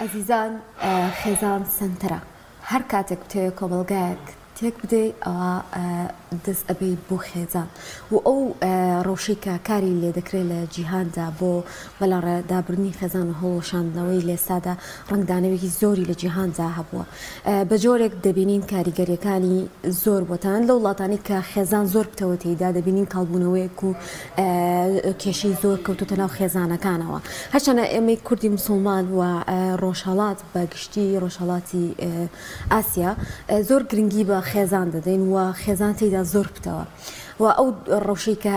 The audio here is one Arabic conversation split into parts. عزیزان خیزان سنتره هر کاتک توی کاملگاه تک بده آوا دست ابی بو خیزان و او روشیکا کاری لی دکریل جهان دا بو ولار دابرنی خیزان هولشان دویل ساده رنگ دانویی زوری لی جهان دا هبوا بجورک دبینین کاریگری کانی زور بودن لولاتانی که خیزان زور بتوانی داد دبینین کالبونوی کو کشی زور کوتو تناو خیزانه کانوا هشنا امی کردی مسلمان و روشالات باگشتی روشالاتی آسیا زور گرینگی با خزان دادن و خزان تیدا زرب تو و آود روشی که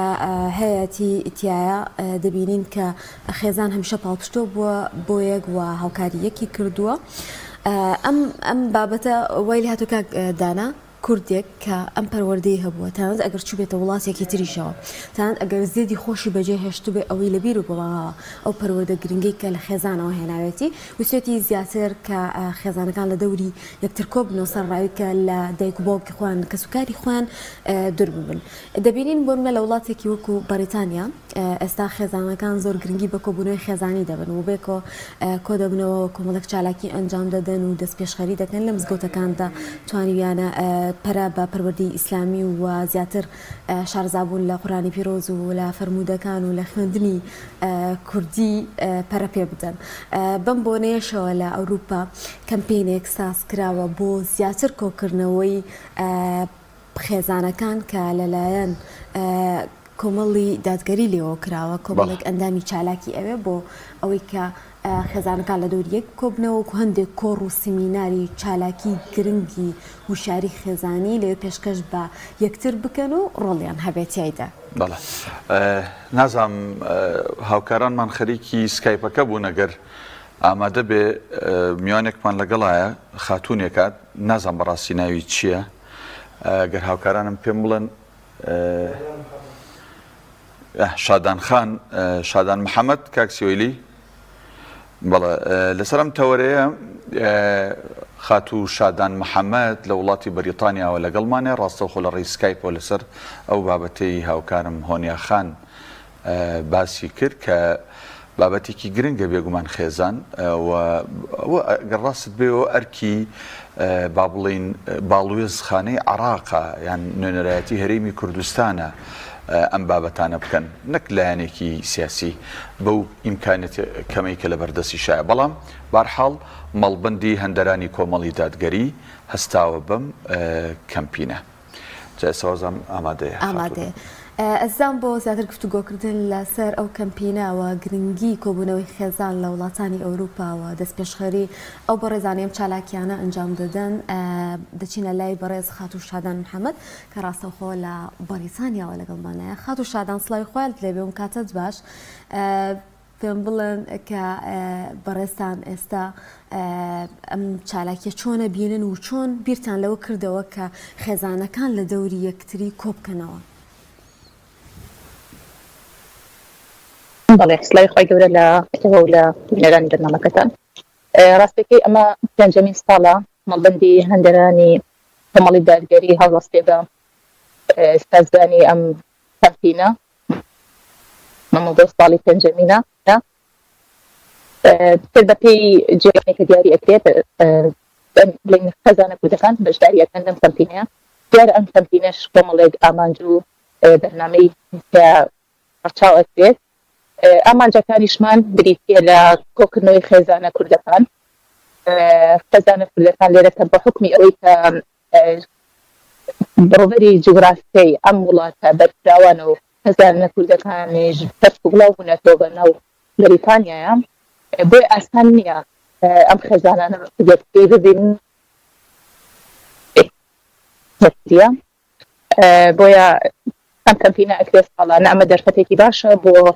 هیاتی اتیا دبینین که خزان همیشه پالشتو با بویگ و هوکاریه کی کردوا ام بابتا ویله تو که دانا کردیک که امپروردی هبوا تند اگر چوبه تولاسی کتری شو تند اگر زیادی خوشی بجهش تو به اویل بیرو با او پرورده گرینگی که خزانه و هنریتی وسیتی زیاتر که خزانه کان لدوری یکترکوب نصر رای که لدایک باب خوان کسکاری خوان دربون دبیرین برم لولاتی که وکو بریتانیا است خزانه کان زور گرینگی با کبونه خزانی دبن و به کو کدوم نو کمالک چالاکی انجام دادن و دست پیش خرید کن لمسگو تکاندا توانیانه پرا با پروردی اسلامی و زیاتر شارزابون لقرآن پیروز و لفرموده کان و لخندنی کردی پرا پیبدن بمبونیش و لأوروبا کمپین اکساس کرا و بو زیاتر کوکرنوی خزانه کان که للاین کمالی دادگری لیو کرا و کمالک اندامی چالاکی اوه بو اوی که خزانه کان لدوریک کبنه و هنده کور و سمیناری چالاکی گرنگی وشاري خزاني ليبشكش با يكتر بكنو روليان هبتيايدا. بله. نظام هاوكاران من خريكي سكايبا كابونا غير آماده به ميانك من لقلايا خاتون يكاد نظام براسي ناوي چيا غير هاوكارانم پيمولن شادان خان شادان محمد كاكسيويلي بله لسلام توريه خاتو شادان محمد لولاتي بريطانيا ولا ألمانيا راستو خل رئيس سكايب ولا سر أو بابتي هاوكارم هونيا خان باسي كر ك بابتي كي جرينج بيجومان خيزان وقراست بيو أركي بابلين بالويز خاني عراقة يعني نونراتي هريمي كردستانا ام بابتان بکن نکلانی کی سیاسی با امکانات کمی که لبردسی شاید بلام برحال مالبندی هندرانی کاملی دادگری هستاوبم کمپینه جسازم آماده آماده الزام با زیادتر گفتگو کردن لسر او کمپینه و گرینگی کبونوی خزان لولاتانی اروپا و دست پیشخری او برزانیم چالاکیانه انجام دادن دچین لای برز خاتو شادان محمد که راستو خو لبریتانیا و لگلمانیا خاتو شادان سلای خوالد لبیم کاتد باش پێم بڵێن کە بەڕێستان ئێستا ئەم چالاکیە چۆنە بینن و چۆن بیرتان لەوە کردەوە کە خێزانەکان لە دەوری یەکتری کۆبکەنەوە. بەڵێ سڵای خی گەورە لەەوە لە بینەرانی بەرنامەکەتان. ڕاستەکەی ئەمە پێنجەمین ساڵە مەڵبەندی هەندێرانی کۆمەڵی دادگەری هەڵوەستێ بە سازدانی ئەم کەمپینە. موضوع سالی پنجمینه تلبیه جریانی کدیاری اکریت لین خزانه کودکان بچداری اکنون کمپینه در آن کمپینش کاملاً آمانجو برنامه‌ای که ارتباط اکریت آمانجا کاریشمان بریتیه لکوکنوی خزانه کودکان خزانه کودکان لیرته با حکمی اویکا بروری جغرافیایی املاک برترانو خزانه کردکانی جفتگولا و نتواناو بریتانیا به آسانیا ام خزانه جفتی بدن جفتیا باید کمپین اکثر سالانه اما در فتکی باشه با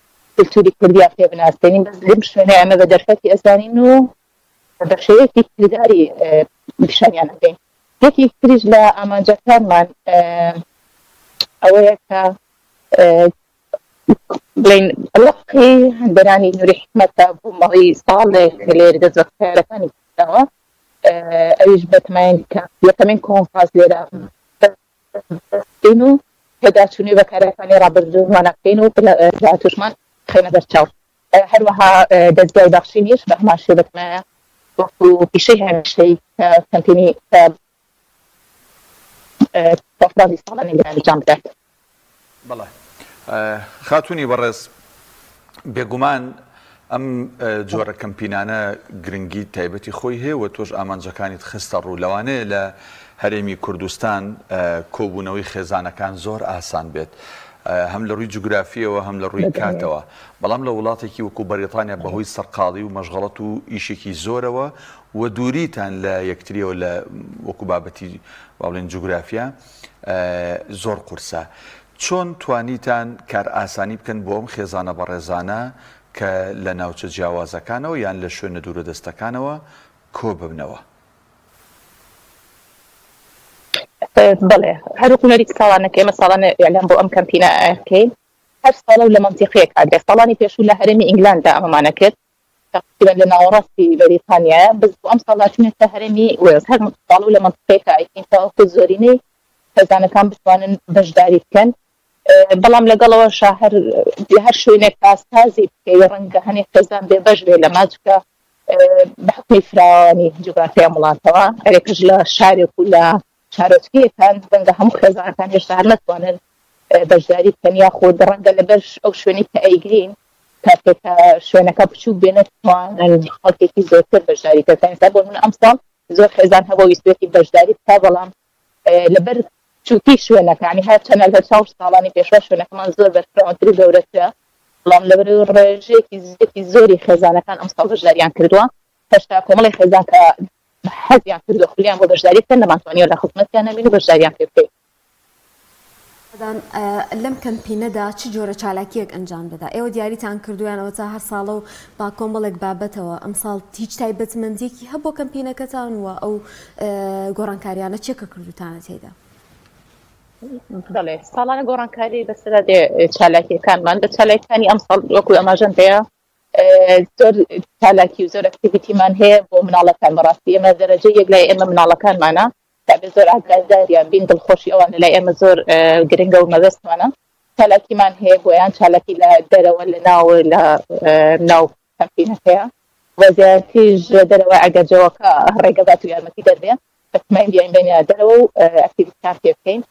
كلتوري كردية في بناستيني بس لبشوني اما بدرفتي اساني انو da še nekih lidari mišanja na tem. Nekih križla, ama džakarman, aweka, بلين لقي دراني نوري حكمتها بمغي صالح لير جزوة خيرة ثاني كتاوة أجبت مينك يقمين كون فاز ليرا بسينو هدا شوني بكارة ثاني رابر جوانا كينو بلا جاتوش من خيمة درشاو حلوها دزجاي بخشينيش بهما شبت ما وفو بشيها بشي كنتيني تفضل صالحني براني جامدات بالله خاتونی بەڕێز بێگومان ئەم جۆرە کەمپینانە گرنگی تایبەتی خۆی هەیە و تۆش ئامانجەکانیت خستە ڕوو لەوانەیە لە هەرێمی کوردستان کۆبوونەوەی خێزانەکان زۆر ئاسان بێت هەم لە ڕووی جوگرافیەوە هەم لە ڕووی کاتەوە بەڵام لە وڵاتێکی وەکو بەریتانیا بەهۆی سەرقاڵی و مەشغەڵەت و ئیشێکی زۆرەوە و دووریتان لە یەکتریەوە لە وەکو بابەتی باڵێن جوگرافیا زۆر قورسە. چون توانیتان کار ئاسانی بکەن بۆ ئەم خێزانە بەڕێزانە کە لە ناوچە جیاوازەکانەوە یان لە شوێنە دوورە دەستەکانەوە کۆ ببنەوە؟ بەڵێ هەرووک نەریک ساڵانەکە ئێمە ساڵانە ئیعلان بۆ ئەم کەمپینە ئەکەین هەر ساڵە و لە مەنتیقەیەک ئاگرێ ساڵانی پێشوو لە هەرێمی ئینگلاندا ئەمەمانە کرد تەقریبەن لە ناوەڕاستی بەریتانیایە بەس بۆ ئەم ساڵا چوونێتە هەرێمی وێلز هەر ساڵە و لە مەنتیقەیەک ئەیکەین تاوەکو زۆرینەی خێزانەکان بتوانن بەشداری بکەن بەڵام لەگەڵەوەشە هەر شوێنێک ئاستازی بکەی ڕەنگە هەنێک خێزان بێبەش بێ لە ماچکە بە حکمی فراوانی جوگرافیا وڵاتەوە هەرێکیش لە شارێک و لە شارۆچکیەکان ڕەنگە هەموو خێزانەکان هێشتا هەر نەتوانن بەشداری بکەن یاخۆ ڕەنگە لەبەر ئەو شوێنی کە ئەیگرین کاتێک کە شوێنەکە بچوو بێنە توانن خەڵکێکی زۆرتر بەشداری بکەن بۆ نمونە ئەم ساڵ زۆر خێزان هەبوو ویستوێتی بەشداری بکا بەڵام لەبەر چووکی شوێنەکە یعنی هەر چەنە لە چاو ساڵانی پێشوە شوێنەکەمان زۆر بەرفراوانتری گەورەترە بەڵام لەبەر ڕێژەیەکی زیاتری زۆری خێزانەکان ئەم ساڵ بەشداریان کردووە هەشتا کۆمەڵی خێزان کە حەزیان کردووە خولیان بۆ بەشداری بکەن نەمانتوانیەوە لە خزمەتیان نەبین و بەشداریان پێ بکەین. لەم کەمپینەدا چ جۆرە چالاکیەک ئەنجام بدە؟ ئێوە دیاریتان کردویانەوە تا هەر ساڵە و با کۆمەڵێک بابەتەوە ئەم ساڵ هیچ تایبەتمەندیەکی هەبوو بۆ کەمپینەکەتان وە ئەو گۆڕانکاریانە چێکە کردوتانە تێدا؟ بەڵێ ساڵانە گۆڕانکاری بەسەردا دێ چالاکیەکانمان بە چالاکیەکانی ئەم ساڵ وەکو ئەماژەندەیە زۆر چالاکی و زۆر ئەکتیڤیتیمان هەیە بۆ مناڵەکان بەڕاستی ئێمە دەرەجەی یەک لای ئێمە مناڵەکانمانە تابێ زۆر ئاگاداریان بین دڵخۆشی ئەوانە لای ئێمە زۆر گرنگە و مەبەستمانە چالاکیمان هەیە بۆ یان چالاکی لە دەرەوە لە ناو کەمپینەکە هەیە وە زیاتریش دەرەوە ئەگەر جەوەکە ڕێگە بات و یارمەتی دەدرێ بەتمایین بینە دەرەوە و ئەکتیڤیتیان پێ بکەین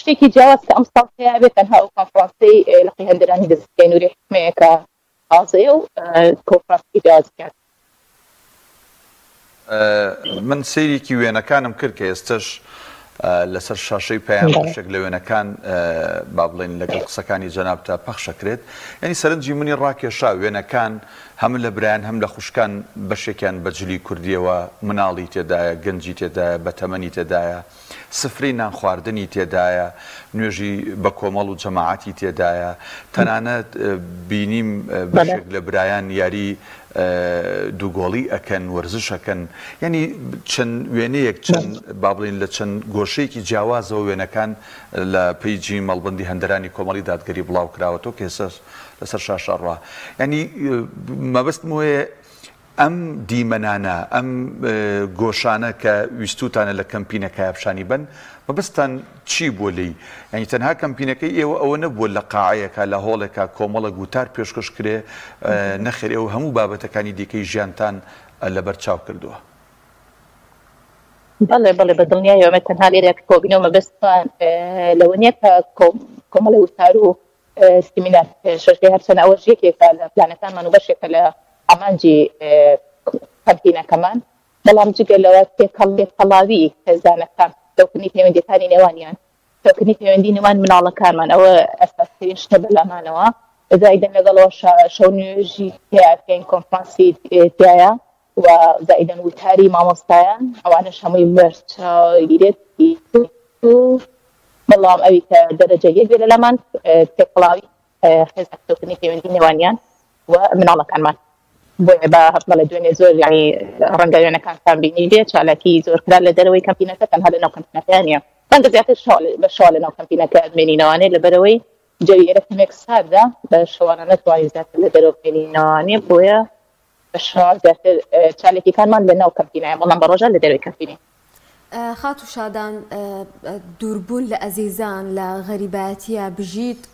شتێکی جیاواز کە ئەم ساڵ هەیە بێت تەنها ئەو کۆنفرانسەی لەقی هەندرانی دەستکەین و ڕێحکمەیەکە ئازەیە و کۆنفرانسی جیاواز کرد. من سەیرێکی وێنەکانم کرد کە ئێستش لەسەر شاشەی پەیام بەشێک لە وێنەکان با بڵێن لەگەڵ قسەکانی جەنابتا پەخشەکرێت یعنی سەرنجی منی ڕاکێشا وێنەکان هەم لە برایان هەم لە خوشکان بەشێکیان بە جلی کوردیەوە مناڵی تێدایە گەنجی تێدایە بەتەمەنی تێدایە سفری نانخواردنی تێدایە نوێژی بە کۆمەڵ و جەماعەتی تێدایە تەنانەت بینیم بەشێک لە برایان یاری دووگۆڵی ئەکەن وەرزشەکەن یعنی چەند وێنەیەک چەند با بڵین لە چەند گۆشەیەکی جیاوازەوە وێنەکان لە پێیجی مەڵبندی هەندرانی کۆمەڵی دادگەری بڵاو کراوەتەوە کێسەش لەسەر شاشەڕوا یعنی مەبەستم وەیە ئەم دیمەنانە ئەم گۆشانە کە ویستوتانە لە کەمپینەکە ئەپشانی بن مەبەستان چی بۆ لی یعنی تەنها کەمپینەکەی ئێوە ئەوە نەبووە لە قاعەکە لە هۆڵێکە کۆمەڵە گوتار پێشکەش کرێ نەخێر ئێوە هەموو بابەتەکانی دیکەی ژیانتان لەبەر چاو کردووە. بەڵێ بەڵێ بە دڵنیایەوە تەنها لێرەیە کۆبینەوە مەبەستان لەوە نییە کە کۆمەڵە گوتار و سیمینار پێشکەشکرێ هەرچەنە ئەوەش یەکێکە لە پلانەکانمان و بەشێکە لە ئامانجی کەمپینەکەمان بەڵام جگە لەوە تێکەڵاوی خێزانەکان تۆکردنی پەیوەندیەکانی نێوانیان تۆکردنی پەیوەندی نێوان مناڵەکانمان ئەوە ئەساسترین شتە بەلامانەوە زایدەن لەگەڵەوە شەو نوێژی تیاکەین کۆنفرانسی تایە و زایدەن وتاری مامۆستایان ئەوانەش هەمووی بەرچاوگیرێت بەڵام ئەوی کە دەرەجە یەک بێ لەمان تێکەڵاوی خێزانە تۆکردنی پەیوەندی نێوانیان و مناڵەکانمان. بهطلع الدنيا زور يعني رنجا يعني كان بينيجي على كي زور كلا دروي كان بينا كان هذا نو كان ثانية رنجا زيادة الشغل بالشغل نو كان بينا كأدمينيناني لبروي جاي إلى ميكس هذا بالشغل أنا توالي زيادة لدرو بينيناني بويا بالشغل زيادة على كي كان ما لنا وكان بينا والله بروجا لدروي كان بينا خاتو شادان دوربون لأزيزان لغريباتيا بجيت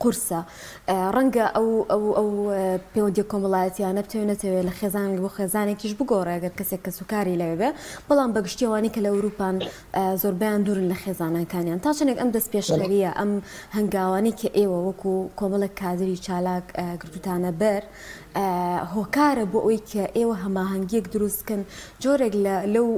قرصة رنجة أو بيودي كملات يعني بتوينته لخزان وخزانة كيش بجورة قد كسك سكاري لعبة بلان بقشتي وانيك لأوروبا زربان دور لخزانة كان يعني تاشنك أم دس بيشتريه أم هنجاوانيك إيوه وكو كملك كادري شالك قرطانا بير هو كارب ويك إيوه هما هنجيك دروس كان جورج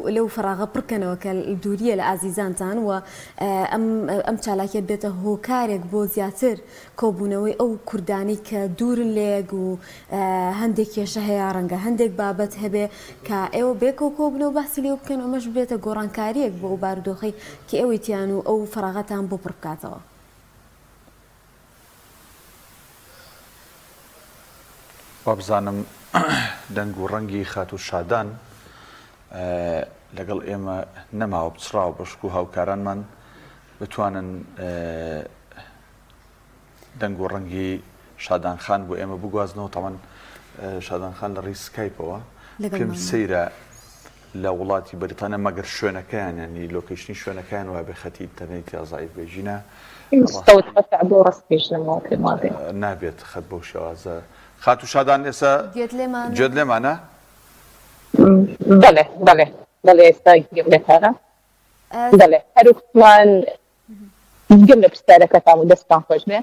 لو فراغ بركنا وكال دورية لعزيزان تان وأم شالك يبته هو كارب بوزياتر كوبونوي أو كرداني كدور الليج وهندك يا شهية رنجا هندك بابت هبة كأو بيكو كوبنو بحث اليوم كانوا مشبوطة جوران كاريك بوباردوخي كأويتيانو أو فراغتهم ببركاتوا. بابزانم دنجو رنجي خاتو شادان لقل إما نما وبتصراو بشكو هاو كاران من بتوانن دنگو رنگی شادان خان بو ایم بگوازنو طبعا شادان خان لری سکایپوا کم سیره لولاتی بریتانیا مگر شونکان یعنی لوکیشنی شونکان و به خاطر اینترنتی ضعیف بجینا مستوت فتعبو رس بجنا موقع ماضی نابیت خد بو شواز خاتو شادان اسا جدل معنا بله بله بله استای جبل خارا بله هر وقتمان جبل بستاره کتامو دستان خوش به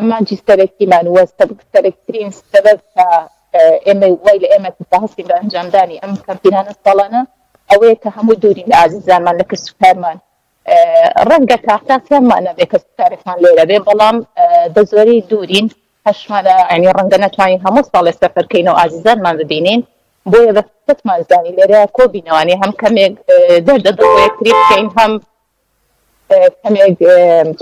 اما جسترك كمان واستبق تركتين استبقها إما ويل إما تتحسن بأنجام داني أم كان فينا نصلنا أو كهمو دوري العزيزان من لك السكارمان رنقة كاحتاسيا ما أنا بيك السكارفان ليلة بي بلام دزوري دورين هشمالا يعني رنقة نتواني همو صالة سفر كينو عزيزان من ببينين بويا بفتت ما زاني ليرا كوبينواني هم كميق درد دوية كريب كين هم كميج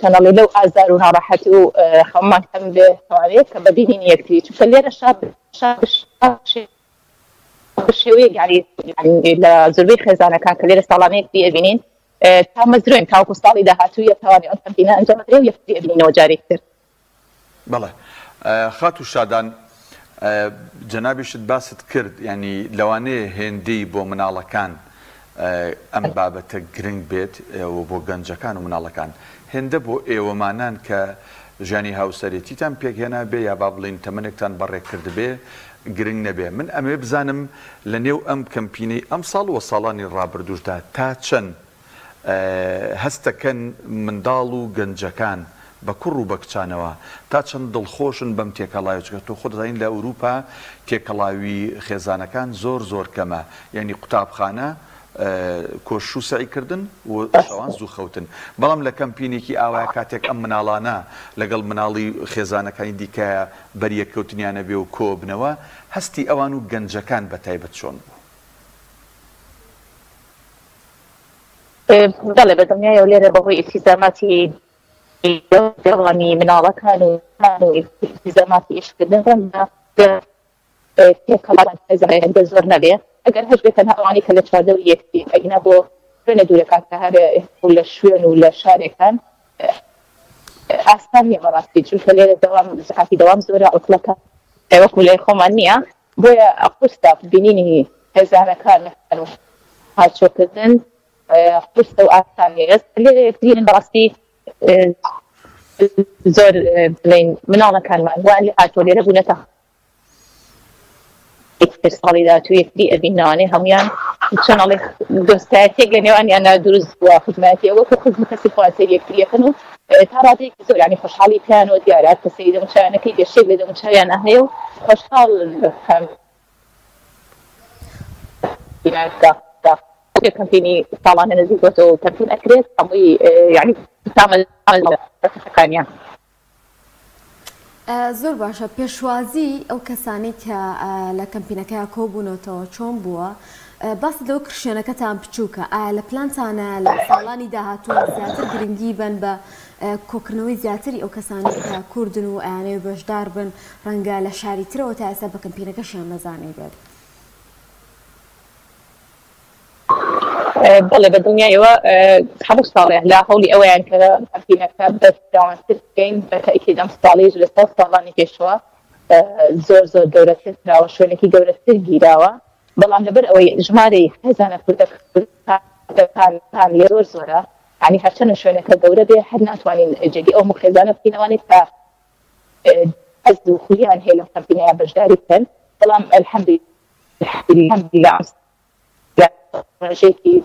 كانوا لو أزاروها راحتوا خمان كم بثوانيت كبديهين يكتري شوف اللي الشاب يعني لزربي خزانة كان كلير سلاميك في أبنين كان مزروع كان كوستالي ده هاتوية ثواني أنت فينا أنجم دري ويفتي أبنين وجاري كتير. بله خاتو شادان جنابي شد باست كرد يعني لواني هندي بو منالا كان ام بابت گرنگ بیت و بو گنجکان و منالکان هنده بو ایومانان که جانی هاوسریتی تان پیگهنه بی یا بابلین تمنکتان بره کرده بی گرنگ نبی من امی بزانم لنیو ام کمپینی ام سال و سالانی رابردوش ده تا چن هستکن مندال و گنجکان بکر و بکچانوا تا چن دلخوشن بم تیکلایو چکه تو خود این لأوروپا تیکلایوی خزانکان زور زور کمه یعنی قوتابخانه کۆشو سعی کردن و شوان زوو خوتن بەڵام لە کەمپینێکی ئاوایە کاتێک ئەم مناڵانە لەگەڵ مناڵی خێزانەکانی دیکە بەریەکەوتنیانە بێ و کۆبنەوە هەستی ئەوان و گەنجەکان بەتایبەت چۆن بوو بەڵێ بە دڵنیایە لێرە بەهۆی ئیلتیزاماتی دەوڵەمی مناڵەکان و ئیلتیزاماتی ئێشکردن ڕەنگە تێکەڵان خێزانە هەندە زۆر نەبێ اگر هش بکنه آنی که لشارده و یکتی اگنا با فرن دوره که هر اول شون و لشاره کن اصلا یه مراستی چون کلی دوام زحفی دوام زوره اطلاقا وقت ملی خومانیه باید قصد بینینی هزانه کار نکنه هر چو کردن قصد و اصلا یست کلی دین مراستی زور بلین منانا کنمان وانی اتولی رو بونتا اتصالی داتوی فری ابینانه همیان چنالی دوستاتیگ لنیوانی انا دروز و خدماتی و خدمت سفارتی فریخنو تراتی زور یعنی خوشحالی پیان و دیارات تسیدم چانه که شغل دم چانه هیو خوشحال هم یعنی که کمپینی سالانه نزدیک و کمپین اکریس همی یعنی تعمل کانیا زۆر باشە پێشوازی ئەو کەسانی کە لە کەمپینەکەی کۆبوونەوە چۆن بووە باس لو کرشونه کتام بچوکه ال پلانتانه لسالانی دهاتو زیاتر گرنگی بن با کوکنوی زیاتری او کسانی که کردن و آنها بچدار بن رنگال شهری تر و تعصب کمپینه کشیم نزانی باد. بله بدنيا يوا حبوش صالح لا حولي أوي عن كذا كمبينة بس دعوة ست جيم بتأكيد أمس صالح جلسات صالحني كشوا زور دورة ست راوا شو نكى دورة ست جيراوا بلام لبر أوي جماري هذا كان يزور زورة يعني حشان شو نكى دورة بحنا أتواني جدي أو مخزانة في نواني فا أزدو خويا عن هيلم كمبينة بجداري كان بلام الحمد لله شيء